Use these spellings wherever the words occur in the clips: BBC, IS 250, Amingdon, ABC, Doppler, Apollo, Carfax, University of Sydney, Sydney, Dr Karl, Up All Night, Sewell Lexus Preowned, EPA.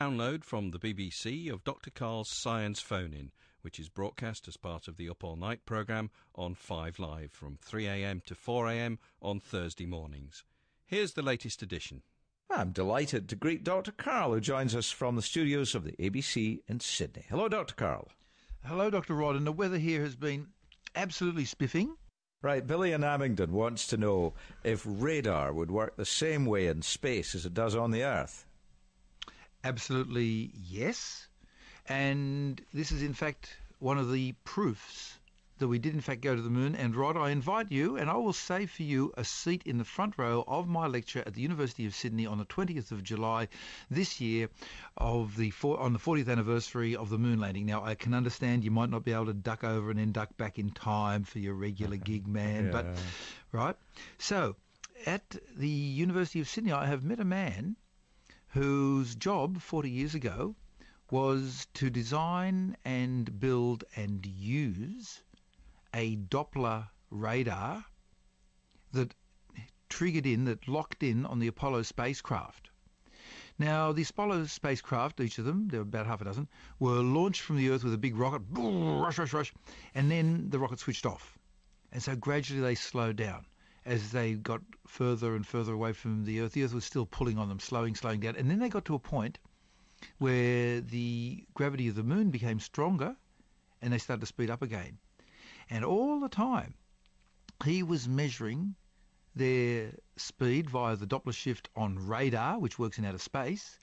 Download from the BBC of Dr Karl's Science Phone-In, which is broadcast as part of the Up All Night programme on 5 Live from 3 a.m. to 4 a.m. on Thursday mornings. Here's the latest edition. I'm delighted to greet Dr Karl, who joins us from the studios of the ABC in Sydney. Hello, Dr Karl. Hello, Dr Rod, and the weather here has been absolutely spiffing. Right, Billy in Amingdon wants to know if radar would work the same way in space as it does on the Earth. Absolutely yes, and this is in fact one of the proofs that we did in fact go to the moon. And Rod, I invite you, and I will save for you a seat in the front row of my lecture at the University of Sydney on the 20th of July this year on the 40th anniversary of the moon landing. Now, I can understand you might not be able to duck over and then duck back in time for your regular gig, man, yeah. But right, so at the University of Sydney I have met a man whose job 40 years ago was to design and build and use a Doppler radar that locked in on the Apollo spacecraft. Now, the Apollo spacecraft, each of them, there were about half a dozen, were launched from the Earth with a big rocket, rush, rush, rush, and then the rocket switched off. And so gradually they slowed down. As they got further and further away from the Earth was still pulling on them, slowing down. And then they got to a point where the gravity of the moon became stronger and they started to speed up again. And all the time, he was measuring their speed via the Doppler shift on radar, which works in outer space.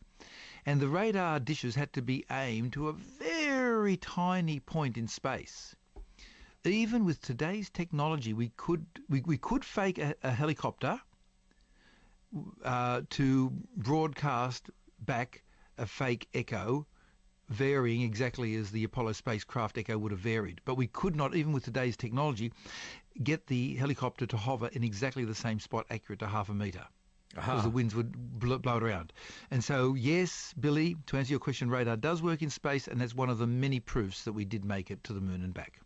And the radar dishes had to be aimed to a very tiny point in space. Even with today's technology, we could fake a helicopter to broadcast back a fake echo, varying exactly as the Apollo spacecraft echo would have varied. But we could not, even with today's technology, get the helicopter to hover in exactly the same spot, accurate to 0.5 metre. Because the winds would blow it around. And so, yes, Billy, to answer your question, radar does work in space, and that's one of the many proofs that we did make it to the moon and back.